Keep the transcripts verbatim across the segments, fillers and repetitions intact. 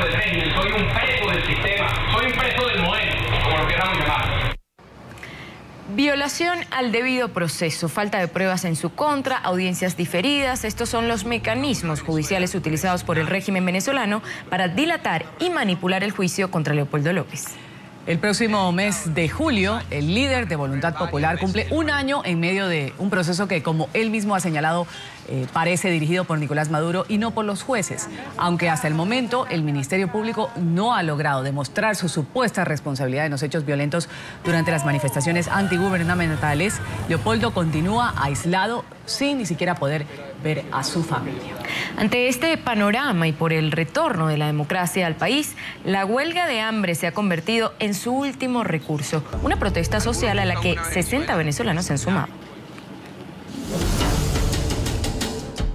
preso del régimen, soy un preso del sistema, soy un preso del modelo, como lo queramos llamar. Violación al debido proceso, falta de pruebas en su contra, audiencias diferidas. Estos son los mecanismos judiciales utilizados por el régimen venezolano para dilatar y manipular el juicio contra Leopoldo López. El próximo mes de julio, el líder de Voluntad Popular cumple un año en medio de un proceso que, como él mismo ha señalado, eh, parece dirigido por Nicolás Maduro y no por los jueces. Aunque hasta el momento el Ministerio Público no ha logrado demostrar su supuesta responsabilidad en los hechos violentos durante las manifestaciones antigubernamentales, Leopoldo continúa aislado sin ni siquiera poder ver a su familia. Ante este panorama y por el retorno de la democracia al país, la huelga de hambre se ha convertido en su último recurso, una protesta social a la que sesenta venezolanos se han sumado.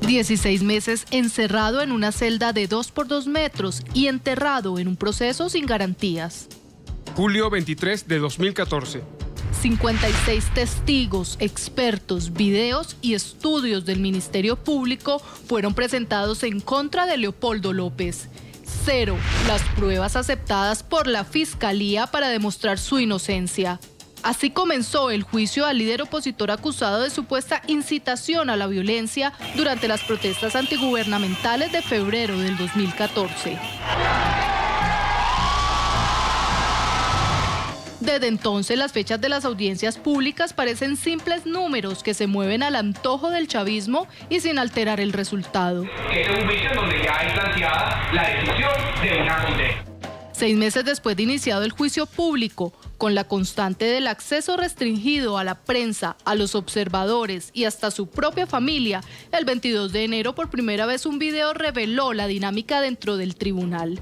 dieciséis meses encerrado en una celda de dos por dos metros y enterrado en un proceso sin garantías. julio veintitrés de dos mil catorce. cincuenta y seis testigos, expertos, videos y estudios del Ministerio Público fueron presentados en contra de Leopoldo López. Cero las pruebas aceptadas por la Fiscalía para demostrar su inocencia. Así comenzó el juicio al líder opositor acusado de supuesta incitación a la violencia durante las protestas antigubernamentales de febrero del dos mil catorce. Desde entonces, las fechas de las audiencias públicas parecen simples números que se mueven al antojo del chavismo y sin alterar el resultado. Es un juicio en donde ya es planteada la decisión de una condena. Seis meses después de iniciado el juicio público, con la constante del acceso restringido a la prensa, a los observadores y hasta su propia familia, el veintidós de enero por primera vez un video reveló la dinámica dentro del tribunal.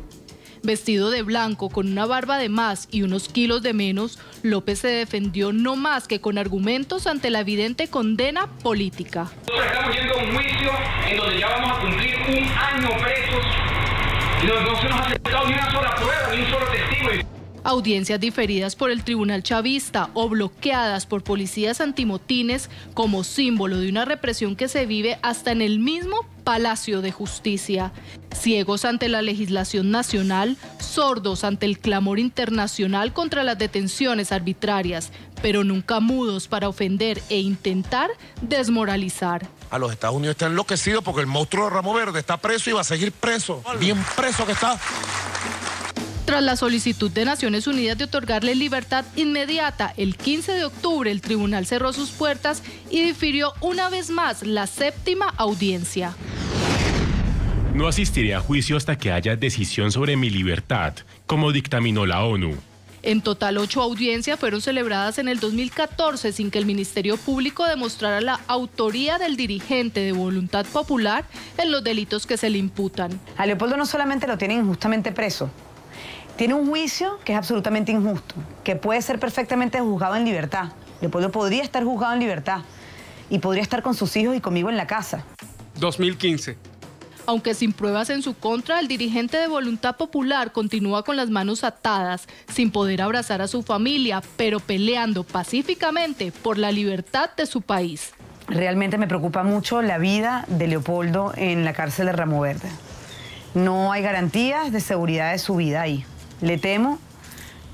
Vestido de blanco, con una barba de más y unos kilos de menos, López se defendió no más que con argumentos ante la evidente condena política. Nosotros estamos yendo a un juicio en donde ya vamos a cumplir un año presos, no se nos ha aceptado ni una sola prueba, ni un solo testigo. Audiencias diferidas por el tribunal chavista o bloqueadas por policías antimotines como símbolo de una represión que se vive hasta en el mismo Palacio de Justicia. Ciegos ante la legislación nacional, sordos ante el clamor internacional contra las detenciones arbitrarias, pero nunca mudos para ofender e intentar desmoralizar. A los Estados Unidos está enloquecido porque el monstruo de Ramo Verde está preso y va a seguir preso, bien preso que está. Tras la solicitud de Naciones Unidas de otorgarle libertad inmediata, el quince de octubre el tribunal cerró sus puertas y difirió una vez más la séptima audiencia. No asistiré a juicio hasta que haya decisión sobre mi libertad, como dictaminó la ONU. En total, ocho audiencias fueron celebradas en el dos mil catorce sin que el Ministerio Público demostrara la autoría del dirigente de Voluntad Popular en los delitos que se le imputan. A Leopoldo no solamente lo tienen injustamente preso, tiene un juicio que es absolutamente injusto, que puede ser perfectamente juzgado en libertad. Leopoldo podría estar juzgado en libertad y podría estar con sus hijos y conmigo en la casa. dos mil quince. Aunque sin pruebas en su contra, el dirigente de Voluntad Popular continúa con las manos atadas, sin poder abrazar a su familia, pero peleando pacíficamente por la libertad de su país. Realmente me preocupa mucho la vida de Leopoldo en la cárcel de Ramo Verde. No hay garantías de seguridad de su vida ahí. Le temo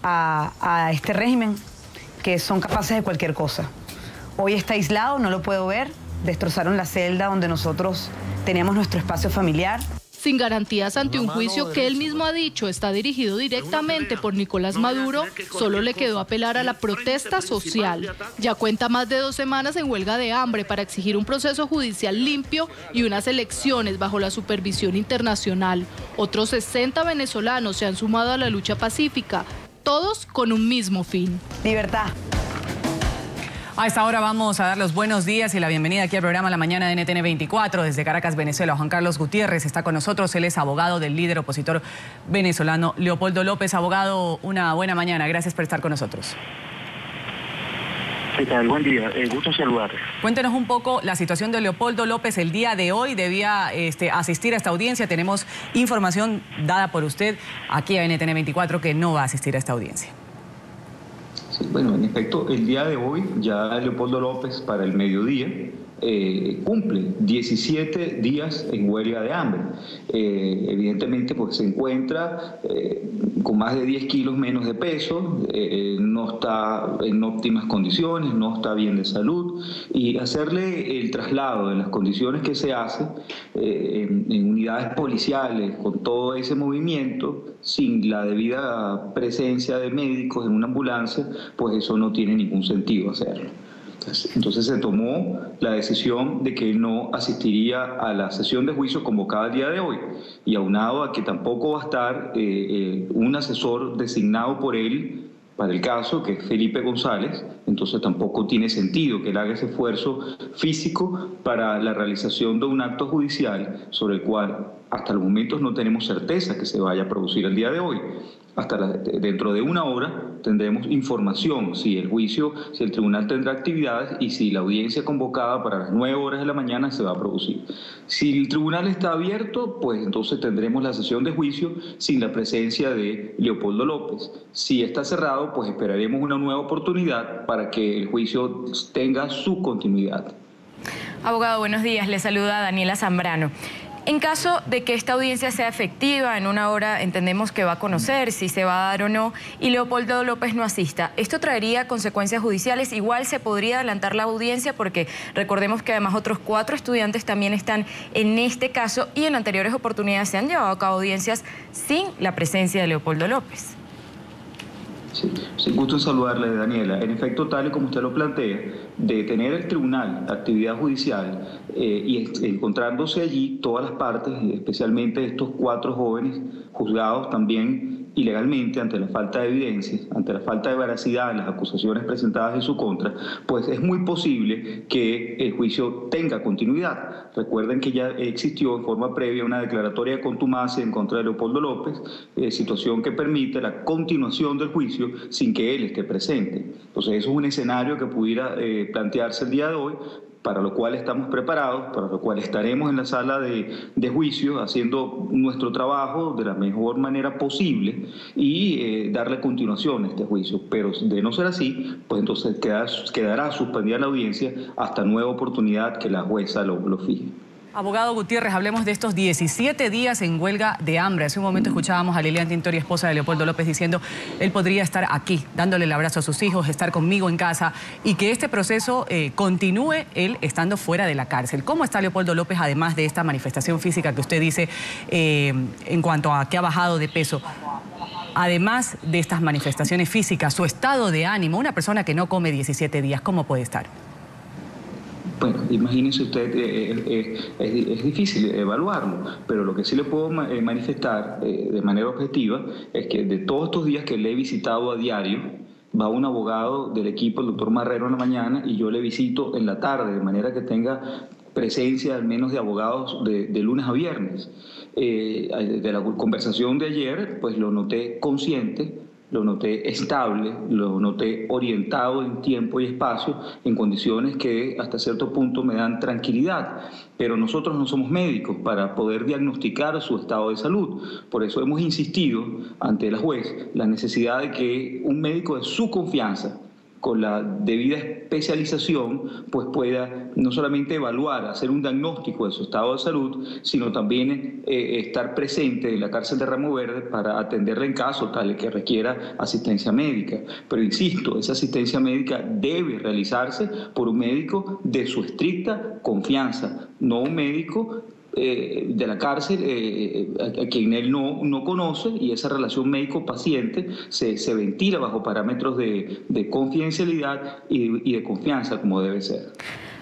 a, a este régimen, que son capaces de cualquier cosa. Hoy está aislado, no lo puedo ver. Destrozaron la celda donde nosotros teníamos nuestro espacio familiar. Sin garantías ante un juicio que él mismo ha dicho está dirigido directamente por Nicolás Maduro, solo le quedó apelar a la protesta social. Ya cuenta más de dos semanas en huelga de hambre para exigir un proceso judicial limpio y unas elecciones bajo la supervisión internacional. Otros sesenta venezolanos se han sumado a la lucha pacífica, todos con un mismo fin. Libertad. A esta hora vamos a dar los buenos días y la bienvenida aquí al programa La Mañana de N T N veinticuatro. Desde Caracas, Venezuela, Juan Carlos Gutiérrez está con nosotros. Él es abogado del líder opositor venezolano Leopoldo López. Abogado, una buena mañana. Gracias por estar con nosotros. ¿Qué tal? Buen día. Eh, gusto saludarte. Cuéntenos un poco la situación de Leopoldo López el día de hoy. Debía este, asistir a esta audiencia. Tenemos información dada por usted aquí a N T N veinticuatro que no va a asistir a esta audiencia. Bueno, en efecto, el día de hoy ya Leopoldo López para el mediodía eh, cumple diecisiete días en huelga de hambre. Eh, evidentemente, pues se encuentra eh, con más de diez kilos menos de peso, eh, no está en óptimas condiciones, no está bien de salud, y hacerle el traslado de las condiciones que se hace eh, en, en unidades policiales, con todo ese movimiento, sin la debida presencia de médicos en una ambulancia, pues eso no tiene ningún sentido hacerlo. Entonces se tomó la decisión de que no asistiría a la sesión de juicio convocada el día de hoy, y aunado a que tampoco va a estar eh, eh, un asesor designado por él para el caso, que es Felipe González, entonces tampoco tiene sentido que él haga ese esfuerzo físico para la realización de un acto judicial sobre el cual hasta los momentos no tenemos certeza que se vaya a producir el día de hoy. Hasta la, dentro de una hora tendremos información si el juicio, si el tribunal tendrá actividades y si la audiencia convocada para las nueve horas de la mañana se va a producir. Si el tribunal está abierto, pues entonces tendremos la sesión de juicio sin la presencia de Leopoldo López. Si está cerrado, pues esperaremos una nueva oportunidad para que el juicio tenga su continuidad. Abogado, buenos días. Le saluda Daniela Zambrano. En caso de que esta audiencia sea efectiva, en una hora entendemos que va a conocer si se va a dar o no, y Leopoldo López no asista, ¿esto traería consecuencias judiciales? Igual se podría adelantar la audiencia, porque recordemos que además otros cuatro estudiantes también están en este caso, y en anteriores oportunidades se han llevado a cabo audiencias sin la presencia de Leopoldo López. Sí, sí, gusto en saludarle, Daniela. En efecto, tal y como usted lo plantea, de tener el tribunal, actividad judicial, eh, y encontrándose allí todas las partes, especialmente estos cuatro jóvenes juzgados también ilegalmente ante la falta de evidencias, ante la falta de veracidad en las acusaciones presentadas en su contra, pues es muy posible que el juicio tenga continuidad. Recuerden que ya existió en forma previa una declaratoria de contumacia en contra de Leopoldo López, eh, situación que permite la continuación del juicio sin que él esté presente. Entonces eso es un escenario que pudiera eh, plantearse el día de hoy, para lo cual estamos preparados, para lo cual estaremos en la sala de, de juicio haciendo nuestro trabajo de la mejor manera posible y eh, darle continuación a este juicio. Pero de no ser así, pues entonces queda, quedará suspendida la audiencia hasta nueva oportunidad que la jueza lo, lo fije. Abogado Gutiérrez, hablemos de estos diecisiete días en huelga de hambre. Hace un momento escuchábamos a Lilian Tintori, esposa de Leopoldo López, diciendo él podría estar aquí, dándole el abrazo a sus hijos, estar conmigo en casa, y que este proceso eh, continúe él estando fuera de la cárcel. ¿Cómo está Leopoldo López, además de esta manifestación física que usted dice eh, en cuanto a que ha bajado de peso? Además de estas manifestaciones físicas, su estado de ánimo, una persona que no come diecisiete días, ¿cómo puede estar? Bueno, imagínense usted, eh, eh, es, es difícil evaluarlo, pero lo que sí le puedo ma eh, manifestar eh, de manera objetiva es que de todos estos días que le he visitado a diario, va un abogado del equipo, el doctor Marrero, en la mañana, y yo le visito en la tarde, de manera que tenga presencia al menos de abogados de, de lunes a viernes. Eh, de la conversación de ayer, pues lo noté consciente, lo noté estable, lo noté orientado en tiempo y espacio, en condiciones que hasta cierto punto me dan tranquilidad. Pero nosotros no somos médicos para poder diagnosticar su estado de salud. Por eso hemos insistido ante la juez la necesidad de que un médico de su confianza, con la debida especialización, pues pueda no solamente evaluar, hacer un diagnóstico de su estado de salud, sino también eh, estar presente en la cárcel de Ramo Verde para atenderle en caso tal que requiera asistencia médica. Pero insisto, esa asistencia médica debe realizarse por un médico de su estricta confianza, no un médico Eh, de la cárcel eh, a, a quien él no, no conoce, y esa relación médico-paciente se, se ventila bajo parámetros de, de confidencialidad y, y de confianza, como debe ser.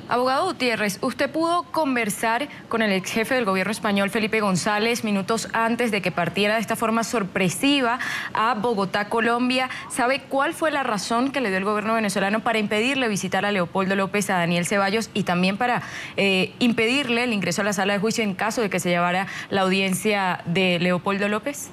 Abogado Gutiérrez, usted pudo conversar con el ex jefe del gobierno español, Felipe González, minutos antes de que partiera de esta forma sorpresiva a Bogotá, Colombia. ¿Sabe cuál fue la razón que le dio el gobierno venezolano para impedirle visitar a Leopoldo López, a Daniel Ceballos, y también para eh, impedirle el ingreso a la sala de juicio en caso de que se llevara la audiencia de Leopoldo López?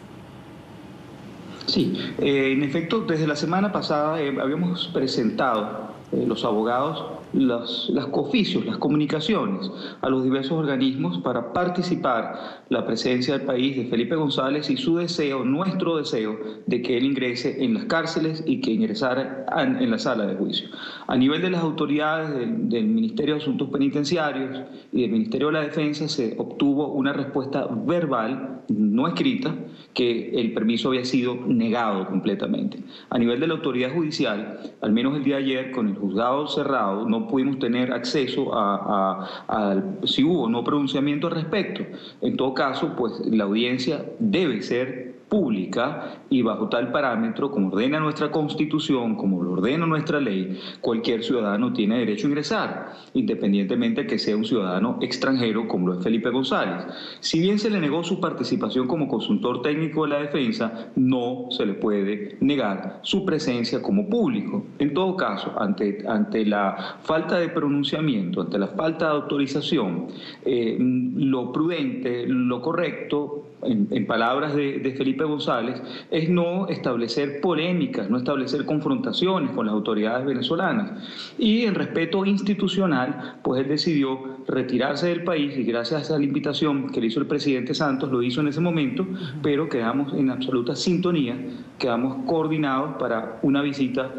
Sí, eh, en efecto, desde la semana pasada eh, habíamos presentado eh, los abogados los, los cooficios, las comunicaciones a los diversos organismos para participar la presencia del país de Felipe González y su deseo, nuestro deseo, de que él ingrese en las cárceles y que ingresara en la sala de juicio. A nivel de las autoridades del, del Ministerio de Asuntos Penitenciarios y del Ministerio de la Defensa se obtuvo una respuesta verbal, no escrita, que el permiso había sido negado completamente. A nivel de la autoridad judicial, al menos el día de ayer, con el juzgado cerrado, no pudimos tener acceso a, a, a si hubo no pronunciamiento al respecto. En todo caso, pues la audiencia debe ser pública y bajo tal parámetro, como ordena nuestra Constitución, como lo ordena nuestra ley, cualquier ciudadano tiene derecho a ingresar, independientemente de que sea un ciudadano extranjero como lo es Felipe González. Si bien se le negó su participación como consultor técnico de la defensa, no se le puede negar su presencia como público. En todo caso, ante, ante la falta de pronunciamiento, ante la falta de autorización, eh, lo prudente, lo correcto, en, en palabras de, de Felipe González, es no establecer polémicas, no establecer confrontaciones con las autoridades venezolanas. Y en respeto institucional, pues él decidió retirarse del país y gracias a la invitación que le hizo el presidente Santos, lo hizo en ese momento, pero quedamos en absoluta sintonía, quedamos coordinados para una visita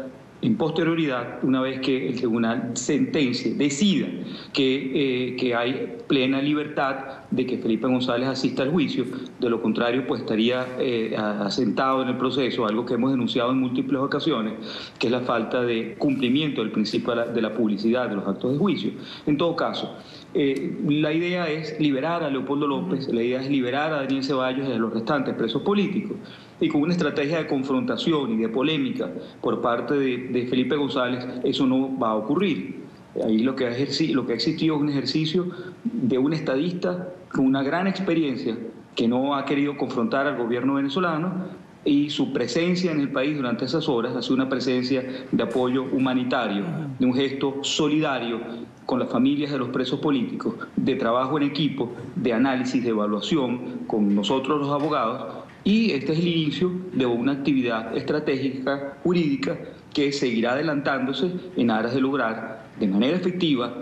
en posterioridad, una vez que el tribunal sentencie, decida que, eh, que hay plena libertad de que Felipe González asista al juicio. De lo contrario, pues estaría eh, asentado en el proceso, algo que hemos denunciado en múltiples ocasiones, que es la falta de cumplimiento del principio de la, de la publicidad de los actos de juicio. En todo caso, eh, la idea es liberar a Leopoldo López, la idea es liberar a Daniel Ceballos y a los restantes presos políticos. Y con una estrategia de confrontación y de polémica por parte de, de Felipe González, eso no va a ocurrir. Ahí lo que ha existido, lo que ha existido es un ejercicio de un estadista con una gran experiencia que no ha querido confrontar al gobierno venezolano, y su presencia en el país durante esas horas ha sido una presencia de apoyo humanitario, de un gesto solidario con las familias de los presos políticos, de trabajo en equipo, de análisis, de evaluación con nosotros los abogados. Y este es el inicio de una actividad estratégica jurídica que seguirá adelantándose en aras de lograr de manera efectiva,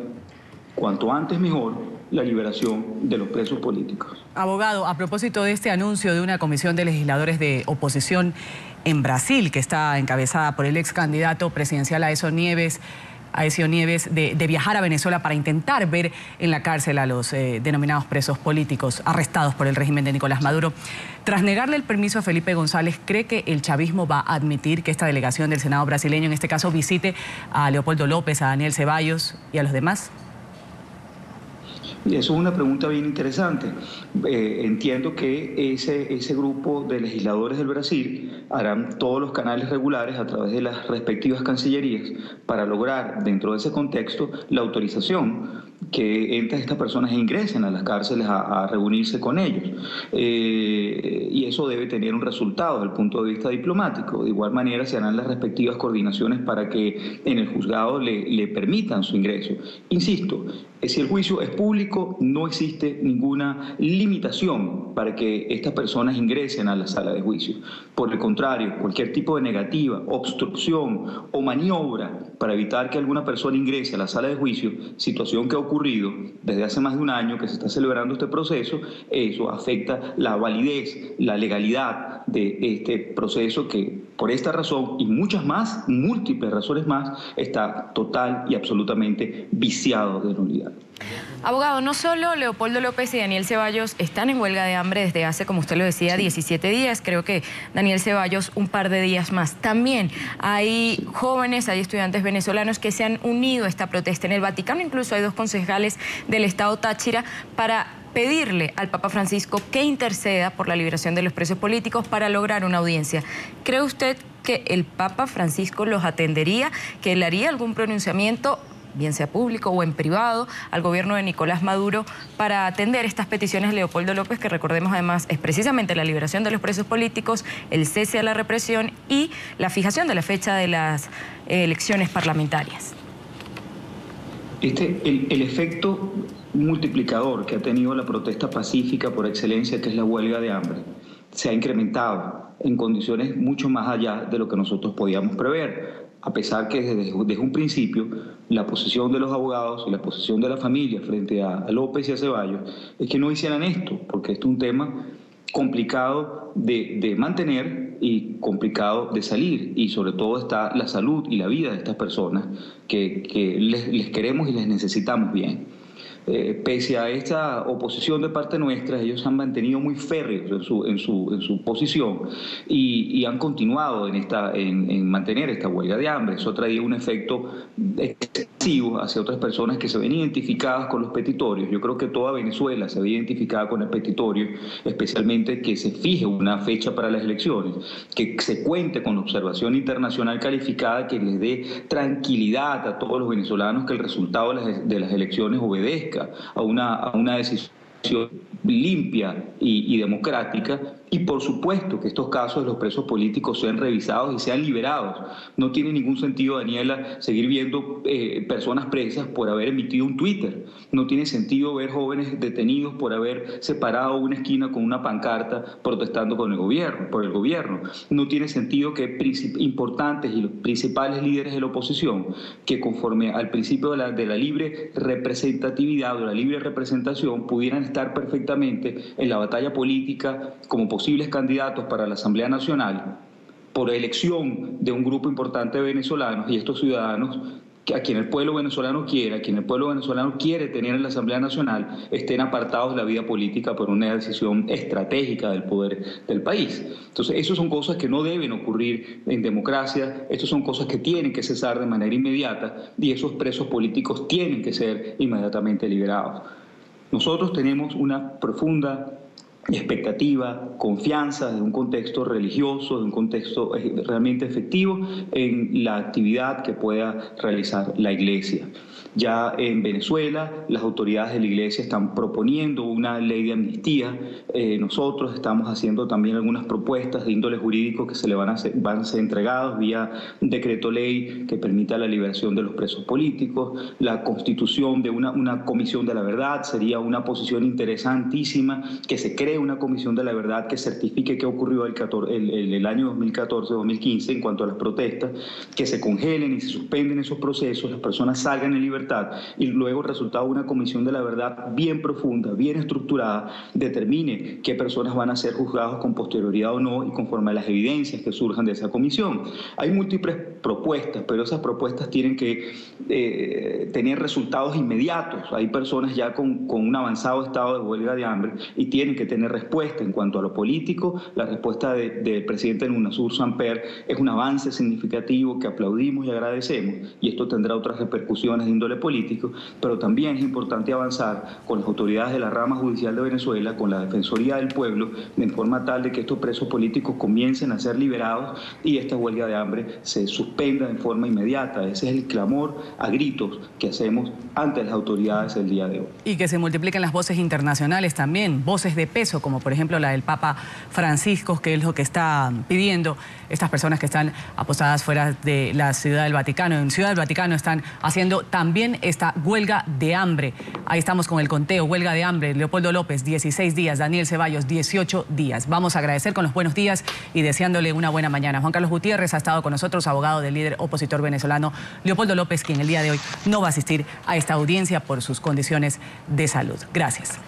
cuanto antes mejor, la liberación de los presos políticos. Abogado, a propósito de este anuncio de una comisión de legisladores de oposición en Brasil, que está encabezada por el ex candidato presidencial Aécio Neves, Aécio Neves de, de viajar a Venezuela para intentar ver en la cárcel a los eh, denominados presos políticos arrestados por el régimen de Nicolás Maduro. Tras negarle el permiso a Felipe González, ¿cree que el chavismo va a admitir que esta delegación del Senado brasileño, en este caso, visite a Leopoldo López, a Daniel Ceballos y a los demás? Y eso es una pregunta bien interesante. Eh, entiendo que ese, ese grupo de legisladores del Brasil harán todos los canales regulares a través de las respectivas cancillerías para lograr, dentro de ese contexto, la autorización que entre estas personas ingresen a las cárceles a, a reunirse con ellos. Eh, y eso debe tener un resultado desde el punto de vista diplomático. De igual manera se harán las respectivas coordinaciones para que en el juzgado le, le permitan su ingreso. Insisto, si el juicio es público, no existe ninguna limitación para que estas personas ingresen a la sala de juicio. Por el contrario, cualquier tipo de negativa, obstrucción o maniobra para evitar que alguna persona ingrese a la sala de juicio, situación que ha ocurrido desde hace más de un año que se está celebrando este proceso, eso afecta la validez, la legalidad de este proceso que, por esta razón y muchas más, múltiples razones más, está total y absolutamente viciado de nulidad. Abogado, no solo Leopoldo López y Daniel Ceballos están en huelga de hambre desde hace, como usted lo decía, sí, diecisiete días, creo que Daniel Ceballos un par de días más. También hay jóvenes, hay estudiantes venezolanos que se han unido a esta protesta en el Vaticano, incluso hay dos concejales del Estado Táchira para pedirle al Papa Francisco que interceda por la liberación de los presos políticos para lograr una audiencia. ¿Cree usted que el Papa Francisco los atendería, que él haría algún pronunciamiento, bien sea público o en privado, al gobierno de Nicolás Maduro para atender estas peticiones de Leopoldo López, que recordemos además es precisamente la liberación de los presos políticos, el cese a la represión y la fijación de la fecha de las elecciones parlamentarias? Este, el, el efecto multiplicador que ha tenido la protesta pacífica por excelencia, que es la huelga de hambre, se ha incrementado en condiciones mucho más allá de lo que nosotros podíamos prever, a pesar que desde, desde un principio la posición de los abogados y la posición de la familia frente a, a López y a Ceballos es que no hicieran esto, porque esto es un tema complicado de, de mantener y complicado de salir, y sobre todo está la salud y la vida de estas personas que, que les, les queremos y les necesitamos bien. Eh, pese a esta oposición de parte nuestra, ellos han mantenido muy férreos en su, en su, en su posición y, y han continuado en, esta, en, en mantener esta huelga de hambre. Eso traía un efecto excesivo hacia otras personas que se ven identificadas con los petitorios. Yo creo que toda Venezuela se ve identificada con el petitorio, especialmente que se fije una fecha para las elecciones, que se cuente con observación internacional calificada que les dé tranquilidad a todos los venezolanos que el resultado de las elecciones obedezca a una, a una decisión limpia y, y democrática, y por supuesto que estos casos de los presos políticos sean revisados y sean liberados. No tiene ningún sentido, Daniela, seguir viendo eh, personas presas por haber emitido un Twitter. No tiene sentido ver jóvenes detenidos por haber separado una esquina con una pancarta protestando con el gobierno, por el gobierno. No tiene sentido que importantes y los principales líderes de la oposición, que conforme al principio de la, de la libre representatividad o de la libre representación, pudieran estar perfectamente en la batalla política como posibles candidatos para la Asamblea Nacional por elección de un grupo importante de venezolanos, y estos ciudadanos a quien el pueblo venezolano quiera, a quien el pueblo venezolano quiere tener en la Asamblea Nacional, estén apartados de la vida política por una decisión estratégica del poder del país. Entonces, esas son cosas que no deben ocurrir en democracia, estas son cosas que tienen que cesar de manera inmediata, y esos presos políticos tienen que ser inmediatamente liberados. Nosotros tenemos una profunda expectativa, confianza desde un contexto religioso, de un contexto realmente efectivo en la actividad que pueda realizar la Iglesia. Ya en Venezuela las autoridades de la Iglesia están proponiendo una ley de amnistía. Eh, nosotros estamos haciendo también algunas propuestas de índole jurídico que se le van a, ser, van a ser entregados vía un decreto ley que permita la liberación de los presos políticos. La constitución de una, una comisión de la verdad sería una posición interesantísima, que se cree una comisión de la verdad que certifique qué ocurrió el, catorce, el, el, el año dos mil catorce dos mil quince en cuanto a las protestas, que se congelen y se suspenden esos procesos, las personas salgan en libertad, y luego el resultado de una comisión de la verdad bien profunda, bien estructurada, determine qué personas van a ser juzgadas con posterioridad o no y conforme a las evidencias que surjan de esa comisión. Hay múltiples propuestas, pero esas propuestas tienen que eh, tener resultados inmediatos. Hay personas ya con, con un avanzado estado de huelga de hambre y tienen que tener respuesta. En cuanto a lo político, la respuesta de, del presidente del UNASUR, Samper, es un avance significativo que aplaudimos y agradecemos, y esto tendrá otras repercusiones de índole político, pero también es importante avanzar con las autoridades de la rama judicial de Venezuela, con la Defensoría del Pueblo, de forma tal de que estos presos políticos comiencen a ser liberados y esta huelga de hambre se suspenda en forma inmediata. Ese es el clamor a gritos que hacemos ante las autoridades el día de hoy. Y que se multipliquen las voces internacionales también, voces de peso, como por ejemplo la del Papa Francisco, que es lo que está pidiendo estas personas que están apostadas fuera de la Ciudad del Vaticano. En Ciudad del Vaticano están haciendo también esta huelga de hambre. Ahí estamos con el conteo, huelga de hambre. Leopoldo López, dieciséis días. Daniel Ceballos, dieciocho días. Vamos a agradecer con los buenos días y deseándole una buena mañana. Juan Carlos Gutiérrez ha estado con nosotros, abogado del líder opositor venezolano Leopoldo López, quien el día de hoy no va a asistir a esta audiencia por sus condiciones de salud. Gracias.